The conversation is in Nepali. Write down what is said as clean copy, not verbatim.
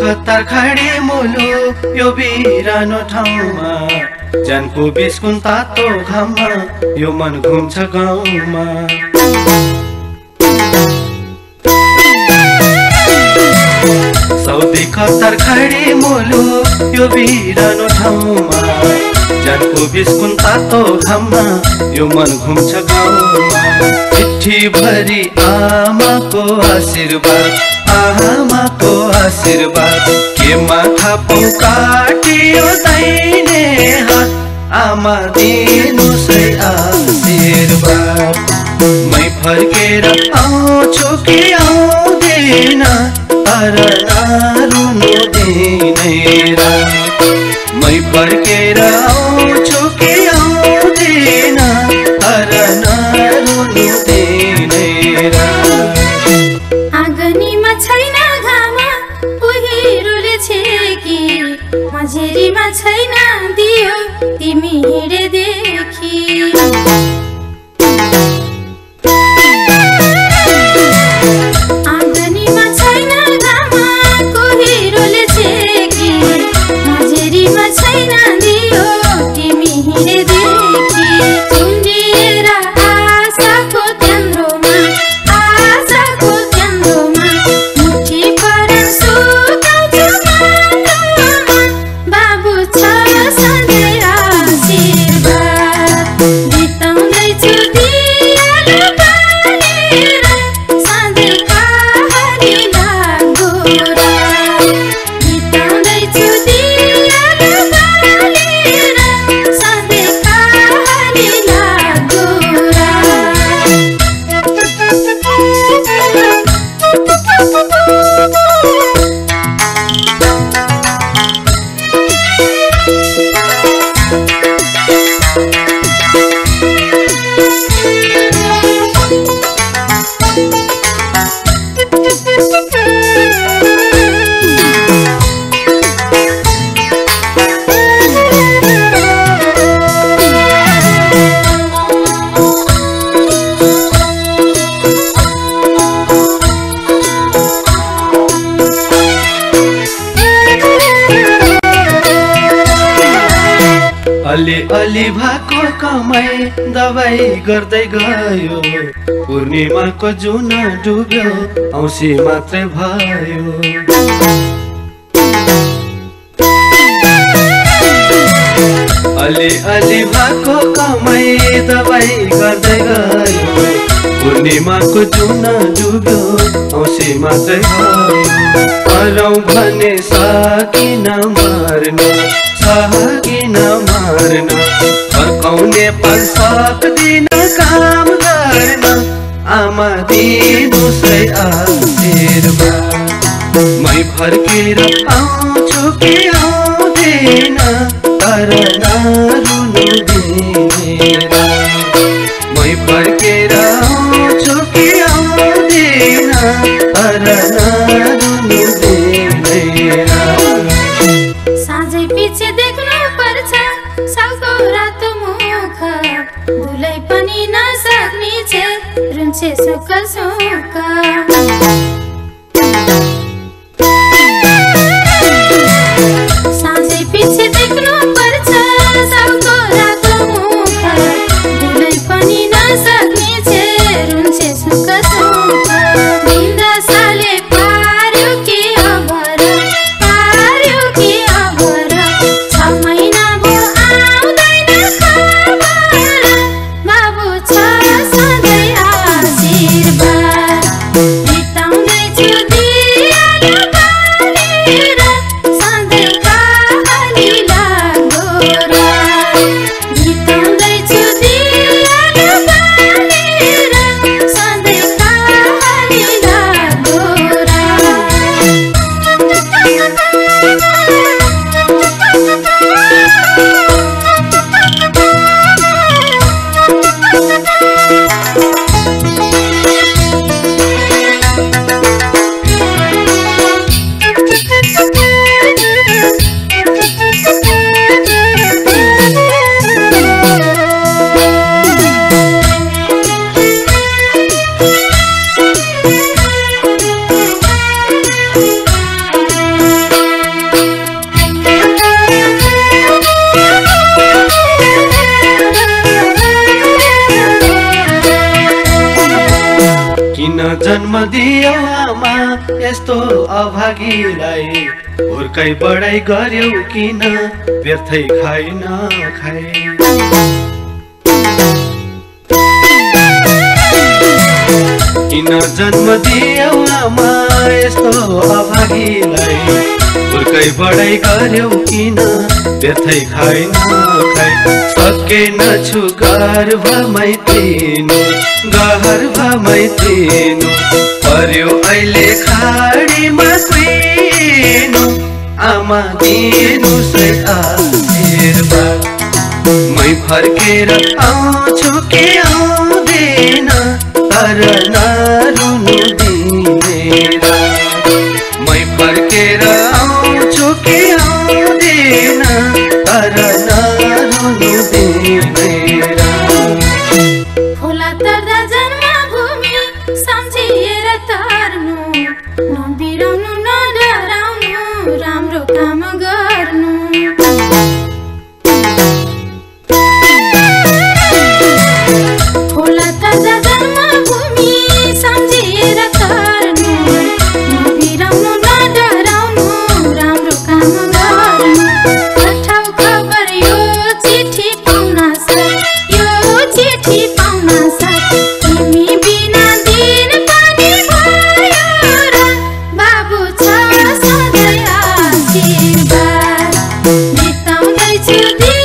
खत्तर खड़ी मुलुक यो बिरानो ठाउँमा जानको बिस्कुन तातो घाममा यो मन घुम्छ गाउँमा सौदी खत्तर खडी मुलुक यो बिरानो ठाउँमा जानको बिस्कुन तातो घाममा यो मन घुम्छ गाउँमा चिठी भरी आमाको आशीर्वाद आमा को आशीर्वाद के माथा पुकाटियो दाइने हात आमा दिनु सै आशीर्वाद मैं फर्केर आउँछु कि आउँदैन अरनारुनु दिने रात मैं फर्केर आउँछु कि आउँदैन अरनारुनु दिने रात मझेरीमा छैन दियो तिमी हिँडे देखि आँगनीमा छैन घामको हिरोले छेकी मझेरीमा छैन दियो तिमी हिँडे देखि सुम्रिएर आशाको केन्द्रमा आशाको केन्द्रमा मुठी परेर अलि भाको कमाई दबाई गर्दै गयो पूर्णिमाको जुन डुब्यो औँसी मात्रै भयो अलि अलि भाको कमाई दबाई गर्दै गयो पूर्णिमाको जुन डुब्यो औँसी मात्रै भयो अरौ भने सकिन मार्नु सकिन मार्न फर्काउने पर सक्दिन काम गर्न आमा दिनु सै आशीर्वाद मै फर्केर आउँछु कि आउँदैन तर नरुनु दिने रात मै फर्केर आउँछु कि आउँदैन तर नरुनु दिने रात साँझै पिछे दुलै पनि नसक्ने छ रुन्छे सुख सुख साँझै पछि देख्नु पर्छ सबको रातो मुख दुलै पनि नसक्ने छ रुन्छे सुख सुख निन्दा साले पार्यो कि अभर जन्म दियो आमा यस्तो अभागीलाई हुर्कै बढाइ गर्यौ किन व्यर्थै खाइन खाए किन जन्म दियो आमा यस्तो अभागीलाई हुर्कै बढाइ गर्यौ किन व्यर्थै खाइन खाए सकेन छु गर्भमै तिमी गर्भमै तिमी पर्यो अहिले खाडीमा सुइनु आमा दिनु आशीर्वाद मै फर्केर आउँछु के आउँदैन तर नरुनु दिनेरा मै फर्केर आउँछु के आउँदैन तर नरुनु दिनेरा to